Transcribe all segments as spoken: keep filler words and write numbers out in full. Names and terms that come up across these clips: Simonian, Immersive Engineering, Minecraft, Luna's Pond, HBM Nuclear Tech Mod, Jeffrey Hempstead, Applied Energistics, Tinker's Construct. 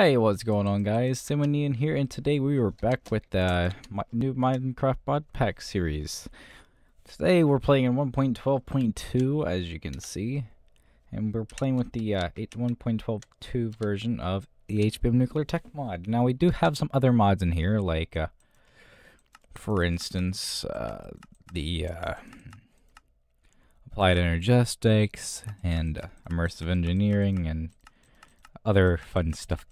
Hey, what's going on, guys? Simonian here, and today we were back with the uh, new Minecraft mod pack series. Today we're playing in one point twelve point two, as you can see, and we're playing with the uh, one point twelve point two version of the H B M Nuclear Tech Mod. Now we do have some other mods in here, like, uh, for instance, uh, the uh, Applied Energistics and uh, Immersive Engineering and other fun stuff.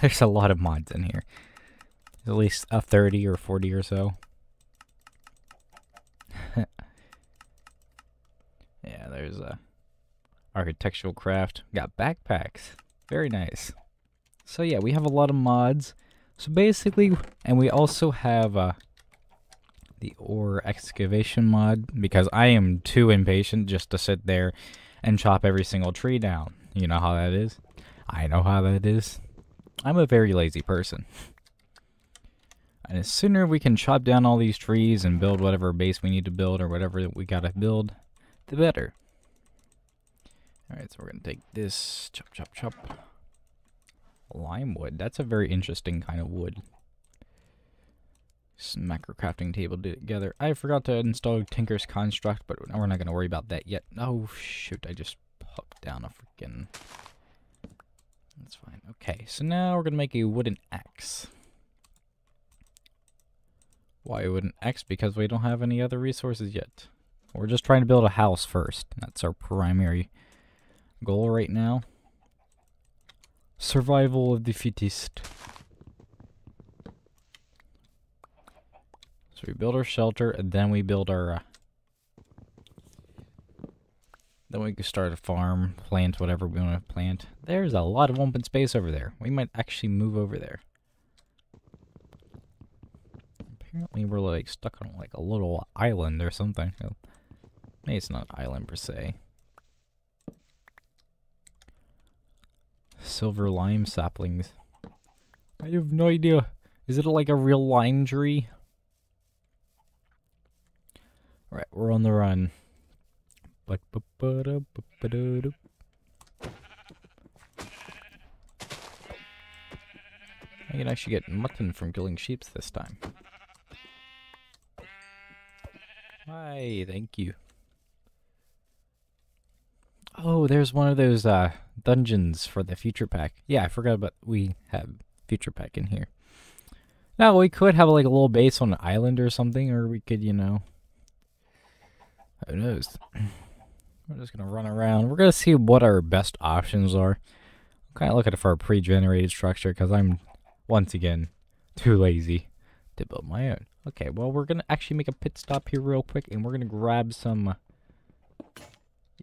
There's a lot of mods in here. At least a thirty or forty or so. Yeah, there's a architectural craft. We got backpacks. Very nice. So yeah, we have a lot of mods. So basically, and we also have uh, the ore excavation mod, because I am too impatient just to sit there and chop every single tree down. You know how that is? I know how that is. I'm a very lazy person. And the sooner we can chop down all these trees and build whatever base we need to build or whatever we gotta build, the better. Alright, so we're gonna take this. Chop, chop, chop. Lime wood. That's a very interesting kind of wood. Smack our crafting table together. I forgot to install Tinker's Construct, but we're not gonna worry about that yet. Oh, shoot. I just popped down a freaking... That's fine. Okay, so now we're going to make a wooden axe. Why a wooden axe? Because we don't have any other resources yet. We're just trying to build a house first. That's our primary goal right now. Survival of the fittest. So we build our shelter, and then we build our... Uh, Then we can start a farm, plant whatever we want to plant. There's a lot of open space over there. We might actually move over there. Apparently we're like stuck on like a little island or something. Maybe it's not an island per se. Silver lime saplings. I have no idea. Is it like a real lime tree? Alright, we're on the run. I can actually get mutton from killing sheep this time. Hi, thank you. Oh, there's one of those uh, dungeons for the future pack. Yeah, I forgot about we have future pack in here. Now, we could have like a little base on an island or something, or we could, you know... Who knows? We're just gonna run around. We're gonna see what our best options are. I'm kind of looking for a pre-generated structure because I'm, once again, too lazy to build my own. Okay, well, we're gonna actually make a pit stop here real quick, and we're gonna grab some...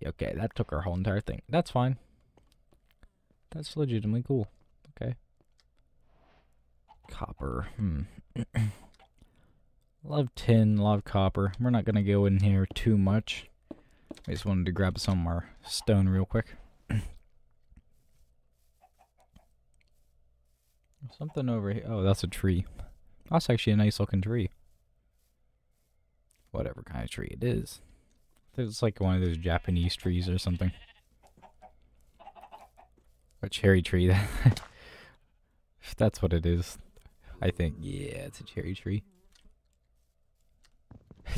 Okay, that took our whole entire thing. That's fine. That's legitimately cool. Okay. Copper. Hmm. Love tin, love copper. We're not gonna go in here too much. I just wanted to grab some of our stone real quick. Something over here. Oh, that's a tree. That's actually a nice looking tree. Whatever kind of tree it is. It's like one of those Japanese trees or something. A cherry tree. That's what it is. I think. Yeah, it's a cherry tree.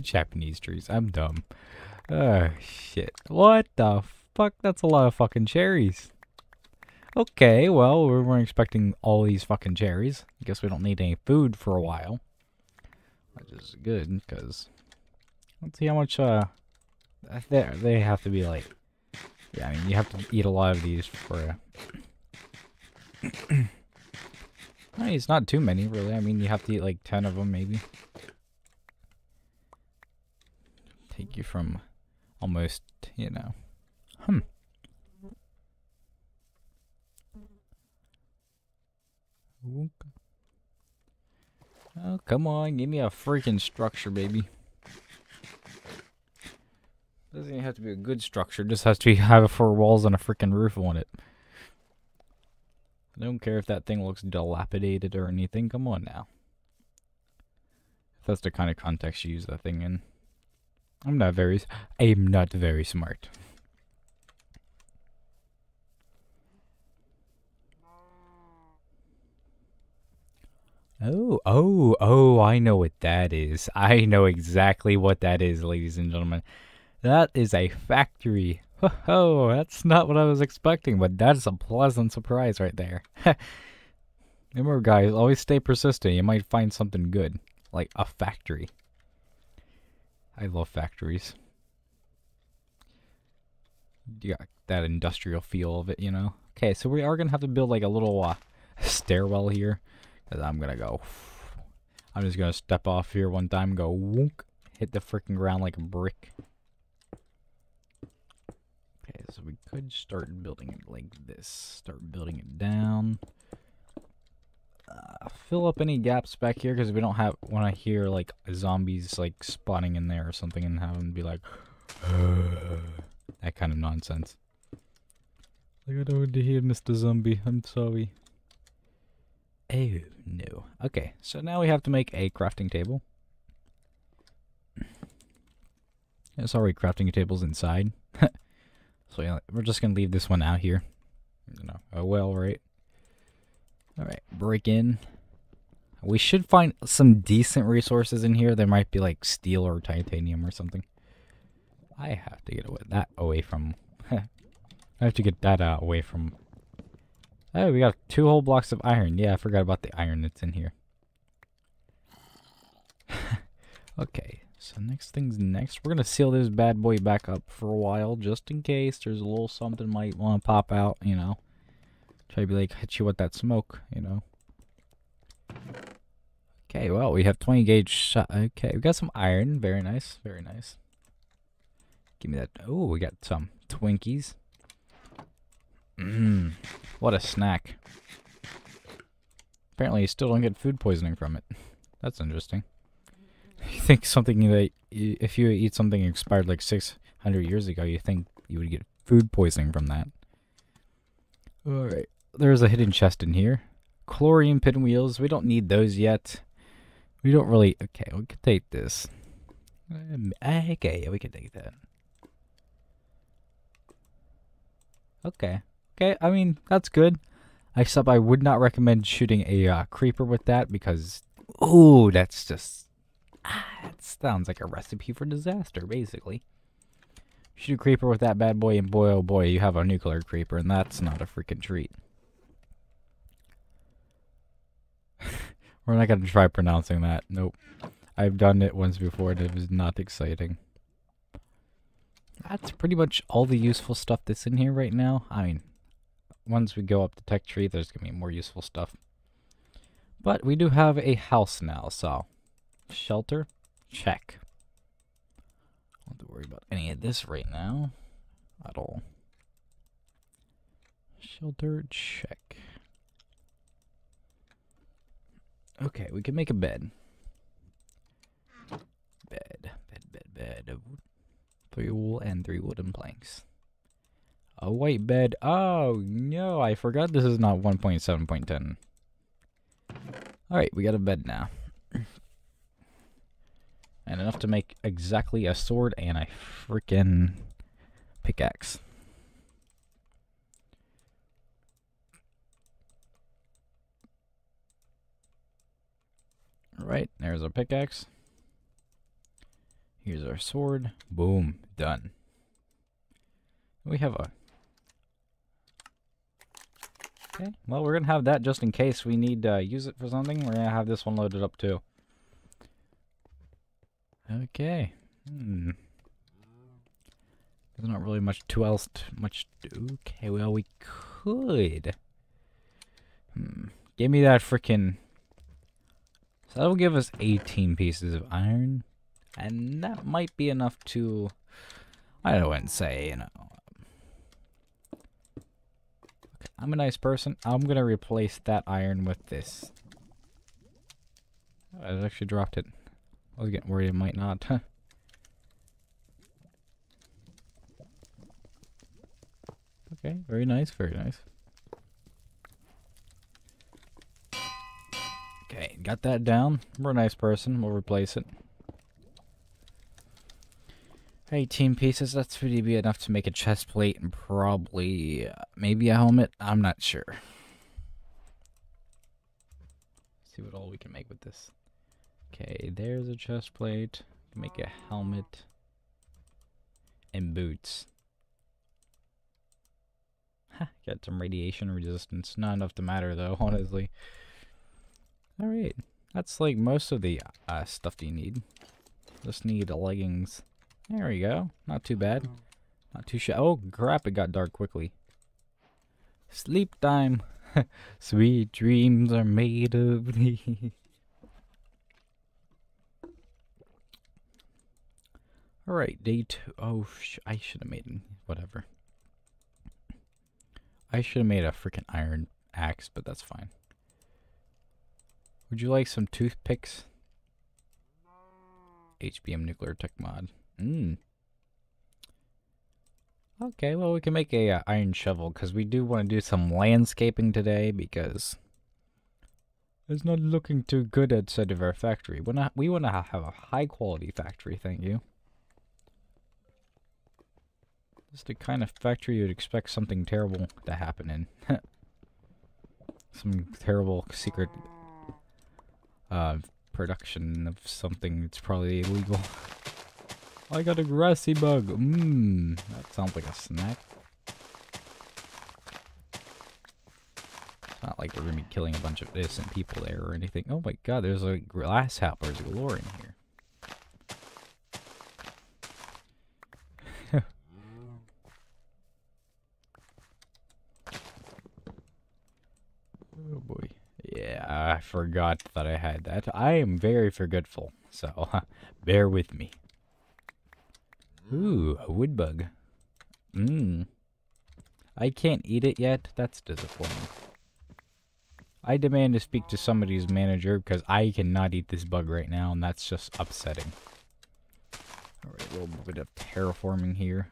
Japanese trees. I'm dumb. Oh, shit. What the fuck? That's a lot of fucking cherries. Okay, well, we weren't expecting all these fucking cherries. I guess we don't need any food for a while. Which is good, because... Let's see how much, uh... There, they have to be, like... Yeah, I mean, you have to eat a lot of these for... Uh... I mean, it's not too many, really. I mean, you have to eat, like, ten of them, maybe. Take you from almost, you know. Hmm. Oh, come on. Give me a freaking structure, baby. Doesn't even have to be a good structure. Just has to have four walls and a freaking roof on it. I don't care if that thing looks dilapidated or anything. Come on now. If that's the kind of context you use that thing in. I'm not very, I'm not very smart. Oh, oh, oh, I know what that is. I know exactly what that is, ladies and gentlemen. That is a factory. Oh, that's not what I was expecting, but that's a pleasant surprise right there. Remember, guys, always stay persistent. You might find something good, like a factory. I love factories. You got that industrial feel of it, you know? Okay, so we are going to have to build like a little uh, stairwell here. Cause I'm gonna go. I'm just gonna step off here one time, go whoonk, hit the freaking ground like a brick. Okay, so we could start building it like this. Start building it down. Uh, fill up any gaps back here because we don't have. When I hear like zombies like spawning in there or something, and have them be like, that kind of nonsense. Like, I don't want to hear Mister Zombie. I'm sorry. Oh, no. Okay, so now we have to make a crafting table. It's already crafting tables inside. So yeah, we're just going to leave this one out here. You know, oh well, right? Alright, break in. We should find some decent resources in here. There might be like steel or titanium or something. I have to get away, that away from... I have to get that uh, away from... Oh, we got two whole blocks of iron. Yeah, I forgot about the iron that's in here. Okay, so next thing's next. We're going to seal this bad boy back up for a while, just in case there's a little something might want to pop out, you know. Try to be like, hit you with that smoke, you know. Okay, well, we have twenty gauge shot. Okay, we got some iron. Very nice, very nice. Give me that. Oh, we got some Twinkies. Mmm, what a snack. Apparently you still don't get food poisoning from it. That's interesting. You think something that, if you eat something expired like six hundred years ago, you think you would get food poisoning from that. Alright, there's a hidden chest in here. Chlorine pinwheels, we don't need those yet. We don't really, okay, we could take this. Um, okay, yeah, we could take that. Okay. Okay, I mean, that's good. Except I would not recommend shooting a uh, creeper with that because... Ooh, that's just... Ah, that sounds like a recipe for disaster, basically. Shoot a creeper with that bad boy, and boy, oh boy, you have a nuclear creeper, and that's not a freaking treat. We're not going to try pronouncing that. Nope. I've done it once before, and it was not exciting. That's pretty much all the useful stuff that's in here right now. I mean... Once we go up the tech tree, there's going to be more useful stuff. But we do have a house now, so... Shelter? Check. Don't have to worry about any of this right now. At all. Shelter? Check. Okay, we can make a bed. Bed. Bed, bed, bed. Three wool and three wooden planks. A white bed. Oh, no. I forgot this is not one point seven point ten. Alright, we got a bed now. And enough to make exactly a sword and a freaking pickaxe. Alright, there's our pickaxe. Here's our sword. Boom. Done. We have a... Okay, well, we're going to have that just in case we need to uh, use it for something. We're going to have this one loaded up, too. Okay. Hmm. There's not really much to else to much... To, okay, well, we could... Hmm. Give me that frickin'... So that'll give us eighteen pieces of iron. And that might be enough to... I wouldn't say, you know... I'm a nice person. I'm going to replace that iron with this. Oh, I actually dropped it. I was getting worried it might not. Huh. Okay, very nice, very nice. Okay, got that down. We're a nice person. We'll replace it. eighteen pieces, that's pretty be enough to make a chest plate and probably, uh, maybe a helmet? I'm not sure. see what all we can make with this. Okay, there's a chest plate. Make a helmet and boots. Ha, got some radiation resistance. Not enough to matter though, honestly. Alright, that's like most of the uh, stuff you need. Just need the leggings. There we go. Not too bad. Not too shabby. Oh crap, it got dark quickly. Sleep time. Sweet dreams are made of thee. Alright, day two. Oh, sh I should have made it. Whatever. I should have made a freaking iron axe, but that's fine. Would you like some toothpicks? H B M Nuclear Tech Mod. Mmm. Okay, well, we can make a uh, iron shovel, because we do want to do some landscaping today, because it's not looking too good outside of our factory. We're not, we want to have a high-quality factory, thank you. It's the kind of factory you'd expect something terrible to happen in. Some terrible secret uh, production of something that's probably illegal. I got a grassy bug. Mmm, that sounds like a snack. It's not like we're gonna be killing a bunch of innocent people there or anything. Oh my god, there's like grasshoppers galore in here. Oh boy. Yeah, I forgot that I had that. I am very forgetful, so bear with me. Ooh, a wood bug. Mmm. I can't eat it yet. That's disappointing. I demand to speak to somebody's manager because I cannot eat this bug right now, and that's just upsetting. Alright, a little bit of terraforming here.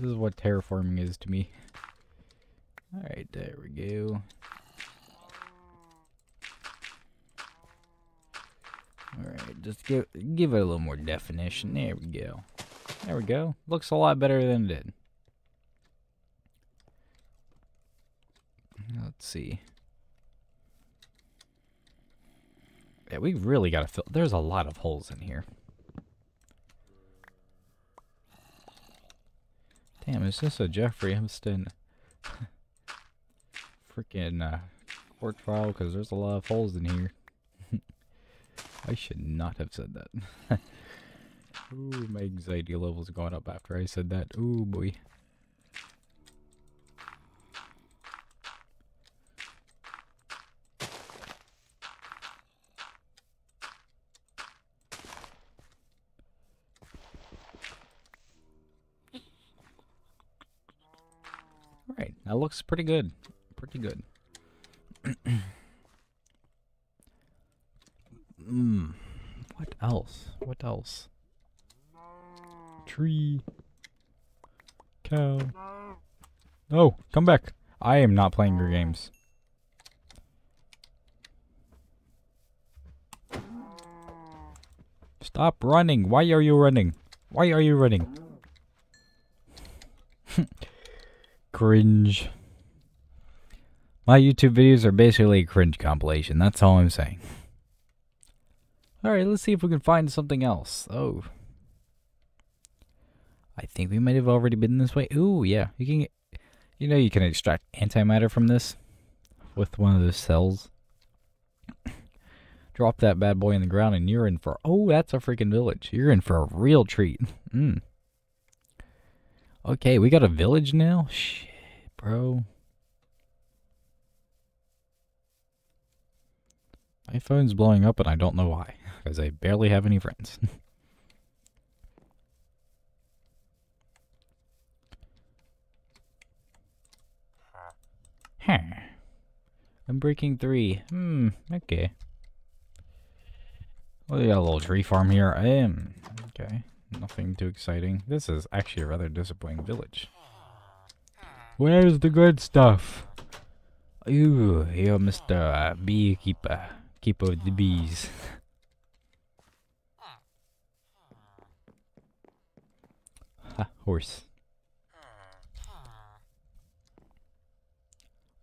This is what terraforming is to me. Alright, there we go. Alright, just give give it a little more definition. There we go. There we go. Looks a lot better than it did. Let's see. Yeah, we really gotta fill. There's a lot of holes in here. Damn, is this a Jeffrey Hempstead freaking uh, court trial? Because there's a lot of holes in here. I should not have said that. Ooh, my anxiety level's gone up after I said that. Ooh, boy. Alright, that looks pretty good. Pretty good. Mmm. What else? What else? Tree. Cow. No, come back. I am not playing your games. Stop running. Why are you running? Why are you running? Cringe. My YouTube videos are basically a cringe compilation. That's all I'm saying. Alright, let's see if we can find something else. Oh. I think we might have already been this way. Ooh, yeah. You can get, you know you can extract antimatter from this with one of those cells. Drop that bad boy in the ground and you're in for... Oh, that's a freaking village. You're in for a real treat. Mm. Okay, we got a village now? Shit, bro. My phone's blowing up and I don't know why. Because I barely have any friends. Huh. I'm breaking three. Hmm, okay. Well, we got a little tree farm here. Um, okay, nothing too exciting. This is actually a rather disappointing village. Where's the good stuff? Ooh, you're Mister Uh, Beekeeper. Keep up the bees. Ha, horse.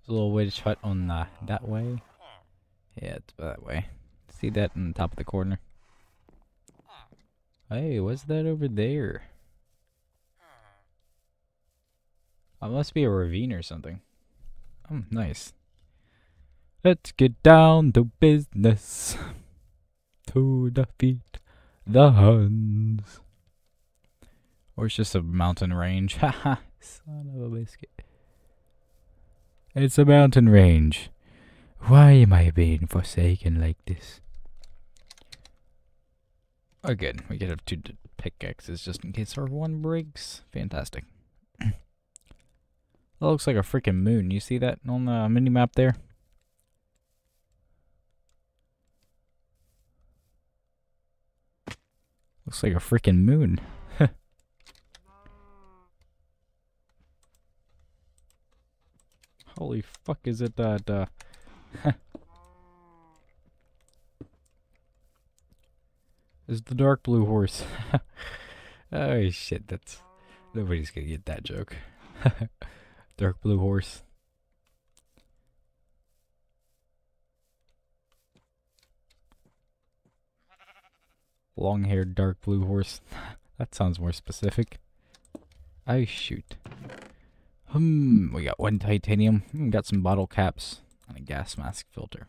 a little wedge hut on the, that way. Yeah, it's that way. See that in the top of the corner? Hey, what's that over there? It must be a ravine or something. Oh, nice. Let's get down to business. To defeat the Huns. Or it's just a mountain range. Haha, son of a biscuit. It's a mountain range. Why am I being forsaken like this? Oh, good. We get up two pickaxes just in case our one breaks. Fantastic. That looks like a freaking moon. You see that on the minimap there? Looks like a freaking moon. Holy fuck, is it that, uh... It's the dark blue horse. Oh shit, that's... Nobody's gonna get that joke. Dark blue horse. Long-haired dark blue horse. That sounds more specific. Oh shoot. Hmm, we got one titanium, we got some bottle caps, and a gas mask filter.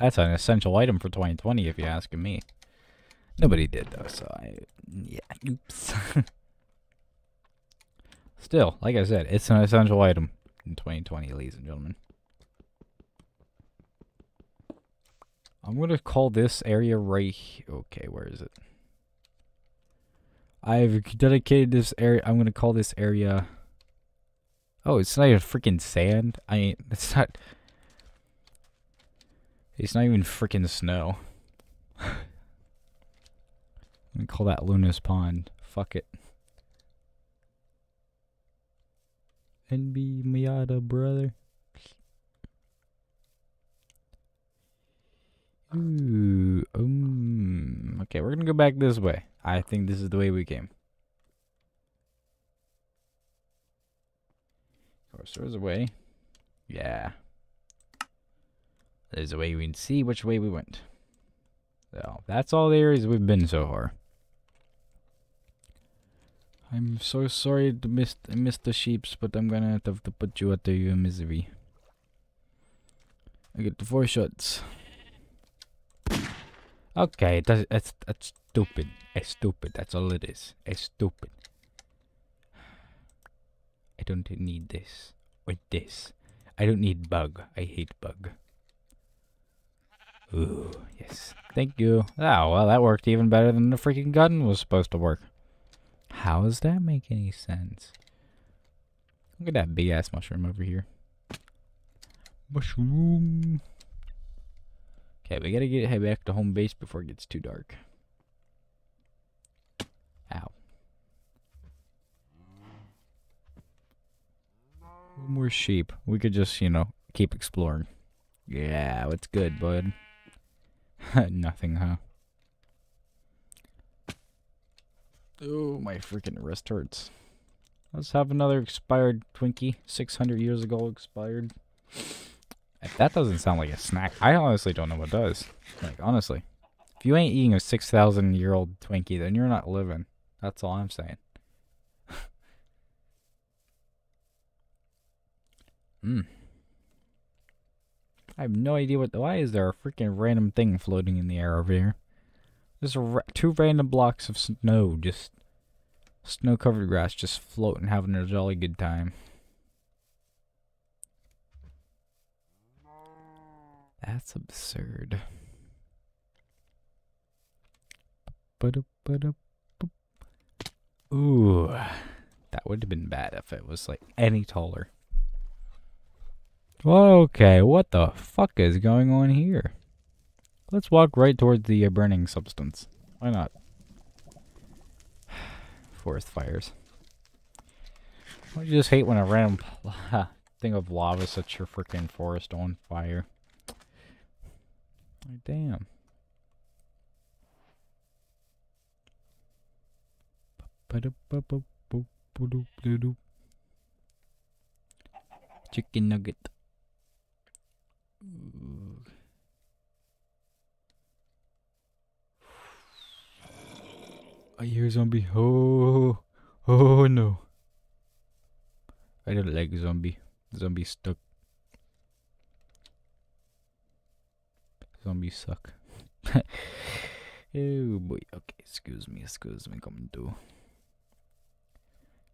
That's an essential item for twenty twenty if you're asking me. Nobody did though, so I... yeah, oops. Still, like I said, it's an essential item in twenty twenty, ladies and gentlemen. I'm gonna call this area right... okay, where is it? I've dedicated this area... I'm gonna call this area... oh, it's not even freaking sand. I mean, it's not... it's not even freaking snow. I'm gonna call that Luna's Pond. Fuck it. N B Miata, brother. Ooh, um. Okay, we're gonna go back this way. I think this is the way we came. So there's a way. Yeah. There's a way we can see which way we went. So that's all the areas we've been so far. I'm so sorry to miss, miss the sheeps, but I'm gonna have to put you out of your misery. I get the four shots. Okay, that's, that's, that's stupid. It's stupid. That's all it is. It's stupid. I don't need this, or this. I don't need bug. I hate bug. Ooh, yes. Thank you. Oh, well, that worked even better than the freaking gun was supposed to work. How does that make any sense? Look at that big-ass mushroom over here. Mushroom. Okay, we gotta get back to home base before it gets too dark. Ow. More sheep. We could just, you know, keep exploring. Yeah, what's good, bud? Nothing, huh? Oh, my freaking wrist hurts. Let's have another expired Twinkie. six hundred years ago expired. If that doesn't sound like a snack, I honestly don't know what does. Like, honestly. If you ain't eating a six thousand year old Twinkie, then you're not living. That's all I'm saying. Mm. I have no idea what the... why is there a freaking random thing floating in the air over here? There's a ra two random blocks of snow, just... snow-covered grass, just floating, having a jolly good time. That's absurd. Ooh. That would have been bad if it was, like, any taller. Okay, what the fuck is going on here? Let's walk right towards the uh, burning substance. Why not? Forest fires. Don't you just hate when a random thing of lava sets your freaking forest on fire? Oh, damn. Chicken nugget. I hear a zombie. Oh, oh no. I don't like zombie. Zombie stuck. Zombies suck. Oh boy. Okay, excuse me, excuse me, coming to.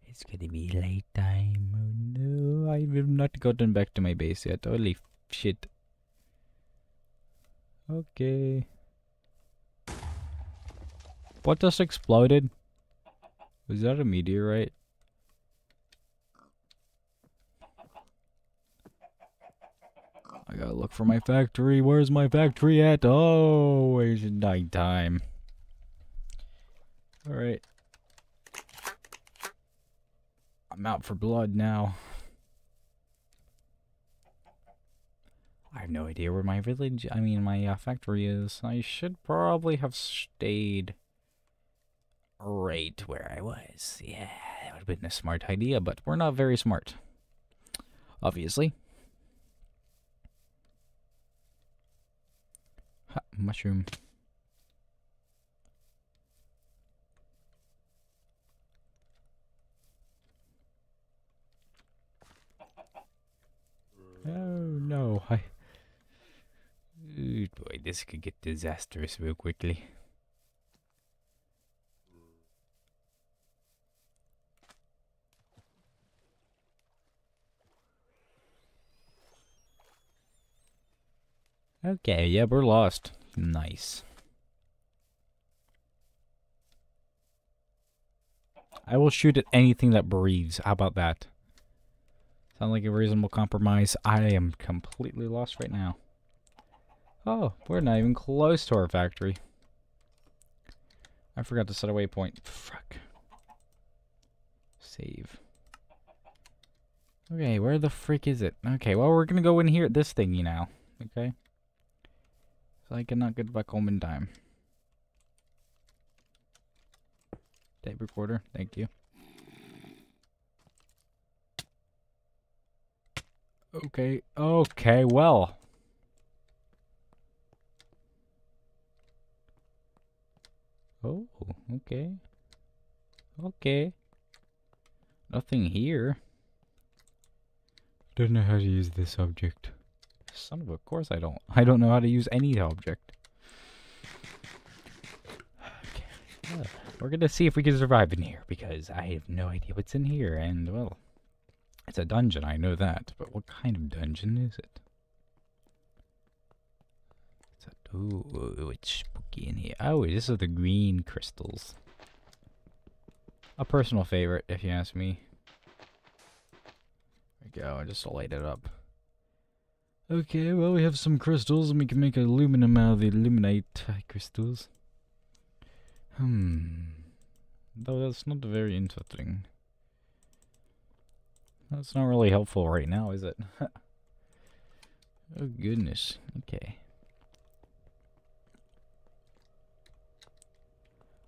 It's gonna be late time. Oh no, I have not gotten back to my base yet. Holy shit. Okay. What just exploded? Was that a meteorite? I gotta look for my factory. Where's my factory at? Oh, it's night time. Alright. I'm out for blood now. I have no idea where my village, I mean my uh, factory is. I should probably have stayed right where I was. Yeah, that would have been a smart idea, but we're not very smart. Obviously. Ha, mushroom. Oh no, I... Ooh, boy, this could get disastrous real quickly. Okay, yeah, we're lost. Nice. I will shoot at anything that breathes. How about that? Sound like a reasonable compromise. I am completely lost right now. Oh, we're not even close to our factory. I forgot to set a waypoint. Fuck. Save. Okay, where the frick is it? Okay, well, we're gonna go in here at this thingy now. Okay? So I cannot get back home in time. Tape recorder, thank you. Okay, okay, well. Oh, okay. Okay. Nothing here. Don't know how to use this object. Son of a course I don't. I don't know how to use any object. Okay. Well, we're gonna see if we can survive in here, because I have no idea what's in here, and well... It's a dungeon, I know that, but what kind of dungeon is it? It's a, ooh, ooh, it's spooky in here. Oh, this is the green crystals. A personal favorite, if you ask me. There we go, just to light it up. Okay, well, we have some crystals, and we can make aluminum out of the aluminite crystals. Hmm. Though that's not very interesting. That's not really helpful right now, is it? Oh, goodness. Okay.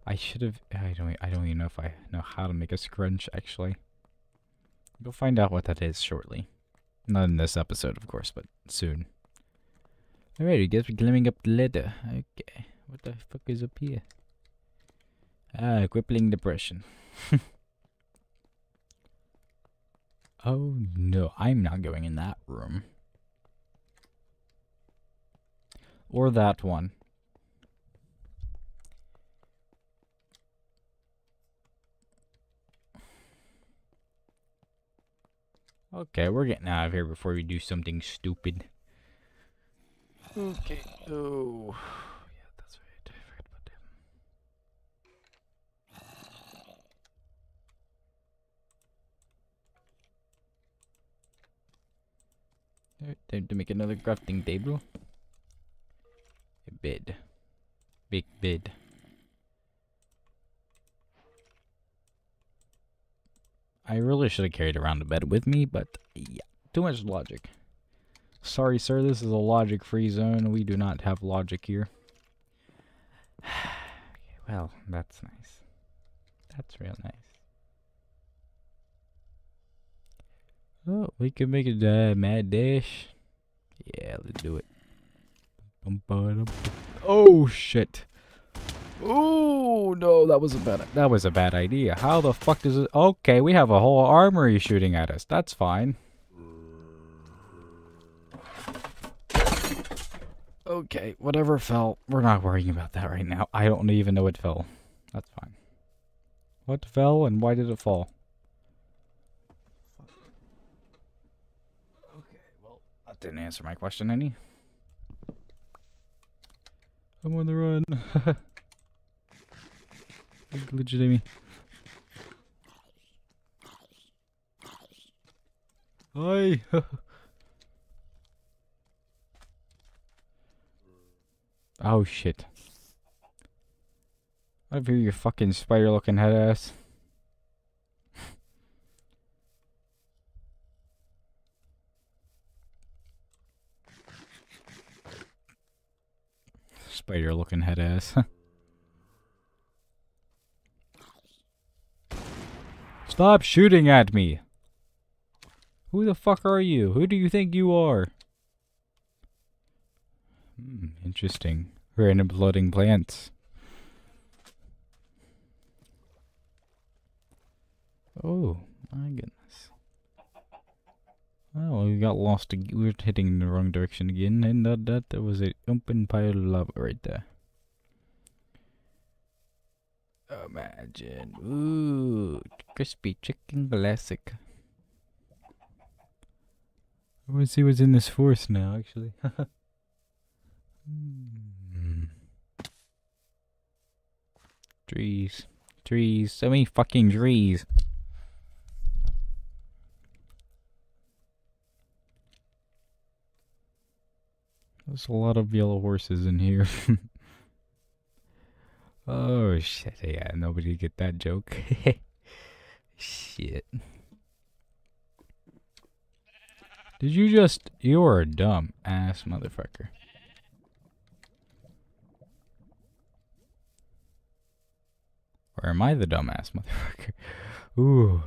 I should have... I don't, I don't even know if I know how to make a scrunch, actually. We'll find out what that is shortly. Not in this episode, of course, but soon. Alright, I guess we're climbing up the ladder. Okay. What the fuck is up here? Ah, crippling depression. Oh no, I'm not going in that room. Or that one. Okay, we're getting out of here before we do something stupid. Okay, oh. Yeah, that's right. I forgot about that. Alright, time to make another crafting table. A bed. Big bed. I really should have carried around a bed with me, but yeah, too much logic. Sorry, sir, this is a logic-free zone. We do not have logic here. Well, that's nice. That's real nice. Oh, we can make it uh, mad dash. Yeah, let's do it. Oh shit. Ooh, no, that was a bad that was a bad idea. How the fuck does it? Okay, we have a whole armory shooting at us. That's fine. Okay, whatever fell, we're not worrying about that right now. I don't even know what fell. That's fine. What fell and why did it fall? Okay, well, that didn't answer my question any. I'm on the run. Legitimate. Hi. Oh shit. Over here, you fucking spider looking head ass. Spider looking head ass. Stop shooting at me! Who the fuck are you? Who do you think you are? Hmm, interesting. Random floating plants. Oh, my goodness. Oh, we got lost. We were hitting in the wrong direction again, and that, that there was an open pile of lava right there. Imagine. Ooh, crispy chicken classic. I want to see what's in this forest now, actually. mm. Trees. Trees. So many fucking trees. There's a lot of yellow horses in here. Oh shit, yeah, nobody get that joke. Shit. Did you just... You are a dumb ass motherfucker. Or am I the dumb ass motherfucker? Ooh,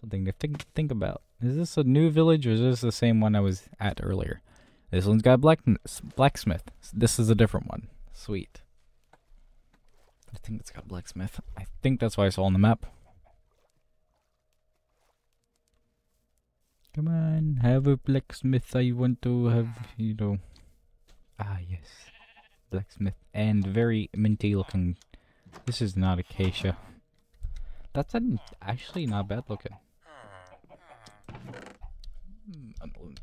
something to think, think about. Is this a new village or is this the same one I was at earlier? This one's got black, blacksmith. This is a different one. Sweet. I think it's got blacksmith. I think that's what I saw on the map. Come on, have a blacksmith. I want to have, you know... Ah, yes. Blacksmith. And very minty looking. This is not acacia. That's an, actually not bad looking.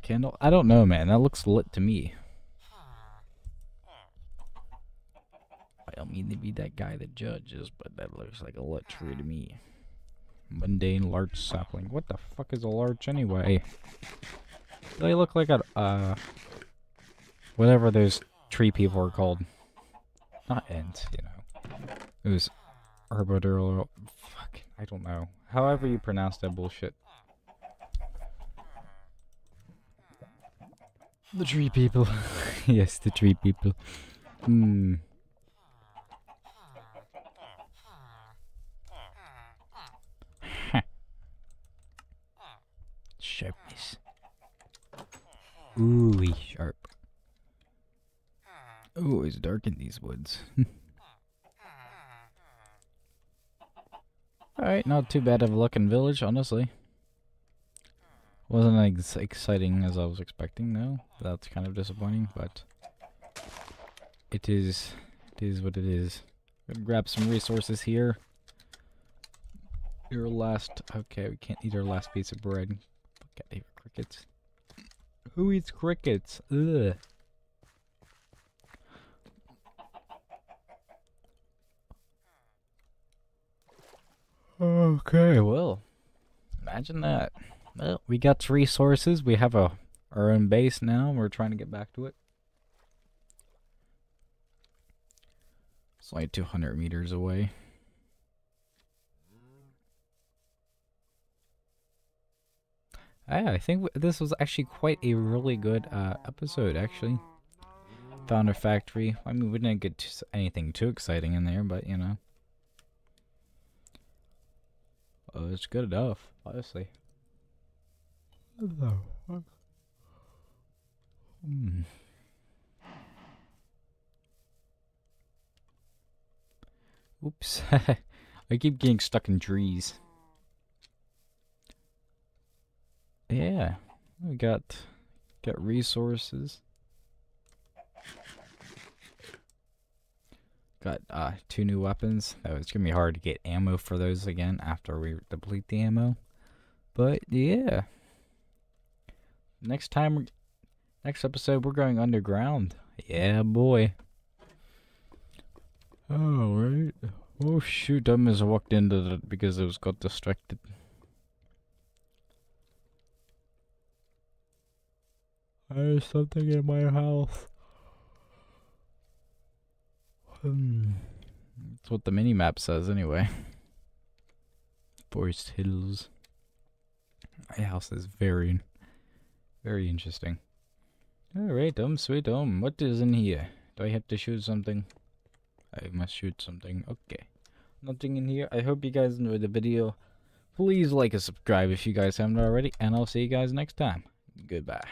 Candle? I don't know, man. That looks lit to me. I don't mean to be that guy that judges, but that looks like a lot true to me. Mundane larch sapling. What the fuck is a larch anyway? They look like a, uh... whatever those tree people are called. Not ants, you know. It was... Arbodurl... Fuck, I don't know. However you pronounce that bullshit. The tree people. Yes, the tree people. Hmm... Sharpness. Ooh, sharp. Ooh, it's dark in these woods. Alright, not too bad of a looking village, honestly. Wasn't as exciting as I was expecting, though. That's kind of disappointing, but... It is... It is what it is. Gonna grab some resources here. Your last... Okay, we can't eat our last piece of bread. I hate crickets. Who eats crickets? Ugh. Okay, well, imagine that. Well, we got resources. We have a our own base now. We're trying to get back to it. It's only two hundred meters away. Yeah, I think this was actually quite a really good uh, episode, actually. Found a factory. I mean, we didn't get to anything too exciting in there, but, you know. Well, it's good enough, honestly. Hello. Hmm. Oops. I keep getting stuck in trees. Yeah. We got got resources. Got uh, two new weapons. Oh, it's gonna be hard to get ammo for those again after we deplete the ammo. But yeah, next time, next episode, we're going underground. Yeah, boy. All right. Oh shoot! I just walked into it because I was got distracted. There's something in my house. Hmm. That's what the minimap says anyway. Forest Hills. My house is very, very interesting. Alright, um, sweet um, what is in here? Do I have to shoot something? I must shoot something. Okay. Nothing in here. I hope you guys enjoyed the video. Please like and subscribe if you guys haven't already, and I'll see you guys next time. Goodbye.